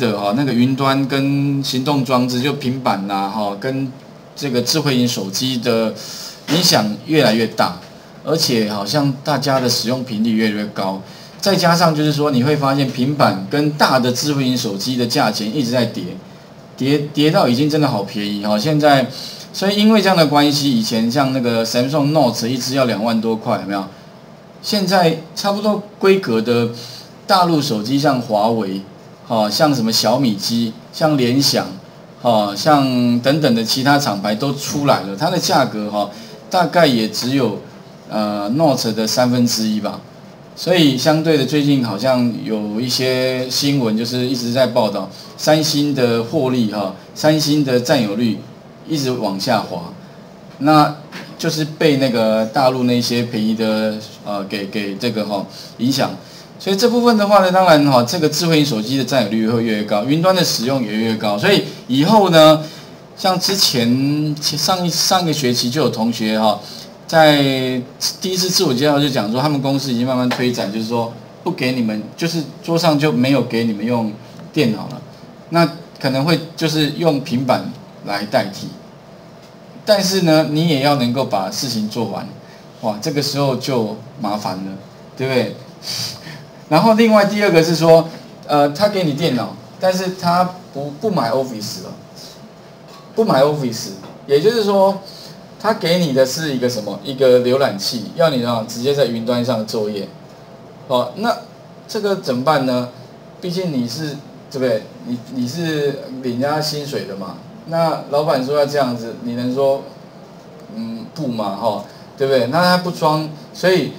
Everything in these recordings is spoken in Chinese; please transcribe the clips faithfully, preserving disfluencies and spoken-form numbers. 的哈、哦，那个云端跟行动装置，就平板啦、啊、哈、哦，跟这个智慧型手机的影响越来越大，而且好像大家的使用频率越来越高。再加上就是说，你会发现平板跟大的智慧型手机的价钱一直在跌，跌跌到已经真的好便宜哈、哦。现在，所以因为这样的关系，以前像那个 Samsung Note 一支要两万多块，有没有？现在差不多规格的大陆手机，像华为。 哦，像什么小米机，像联想，哦，像等等的其他厂牌都出来了，它的价格哈、哦，大概也只有呃 Note 的三分之一吧。所以相对的，最近好像有一些新闻，就是一直在报道三星的获利哈、哦，三星的占有率一直往下滑，那就是被那个大陆那些便宜的呃给给这个哈、哦、影响。 所以这部分的话呢，当然哈、哦，这个智慧型手机的占有率会越来越高，云端的使用也越高。所以以后呢，像之前上一上个学期就有同学哈、哦，在第一次自我介绍就讲说，他们公司已经慢慢推展，就是说不给你们，就是桌上就没有给你们用电脑了，那可能会就是用平板来代替。但是呢，你也要能够把事情做完，哇，这个时候就麻烦了，对不对？ 然后另外第二个是说，呃，他给你电脑，但是他不不买 Office 了，不买 Office， 也就是说，他给你的是一个什么？一个浏览器，要你啊直接在云端上作业，哦，那这个怎么办呢？毕竟你是对不对？你你是领家薪水的嘛？那老板说要这样子，你能说嗯不嘛？哈、哦，对不对？那他不装，所以。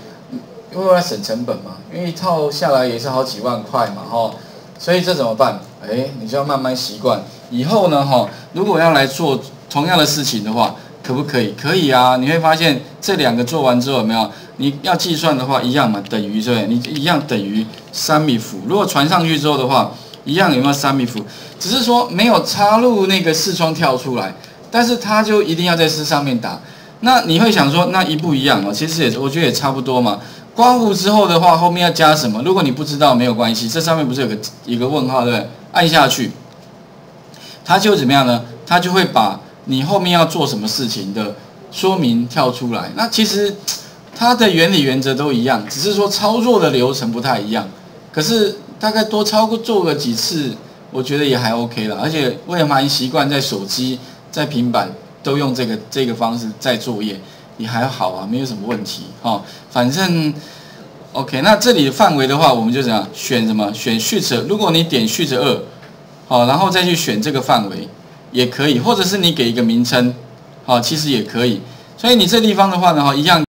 因为要省成本嘛，因为一套下来也是好几万块嘛，哈，所以这怎么办？哎，你就要慢慢习惯。以后呢，哈，如果要来做同样的事情的话，可不可以？可以啊。你会发现这两个做完之后，有没有？你要计算的话，一样嘛，等于对，你一样等于三米伏。如果传上去之后的话，一样有没有三米伏？只是说没有插入那个视窗跳出来，但是它就一定要在这上面打。那你会想说，那一不一样哦？其实也，我觉得也差不多嘛。 刮胡之后的话，后面要加什么？如果你不知道，没有关系。这上面不是有个一个问号，对不对？按下去，它就怎么样呢？它就会把你后面要做什么事情的说明跳出来。那其实它的原理原则都一样，只是说操作的流程不太一样。可是大概多操作个几次，我觉得也还 OK 了。而且我也蛮习惯在手机、在平板都用这个这个方式在作业。 也还好啊，没有什么问题哈、哦。反正 ，OK， 那这里的范围的话，我们就怎样选什么？选Shift，如果你点Shift 二，好，然后再去选这个范围也可以，或者是你给一个名称，好、哦，其实也可以。所以你这地方的话呢，哈，一样。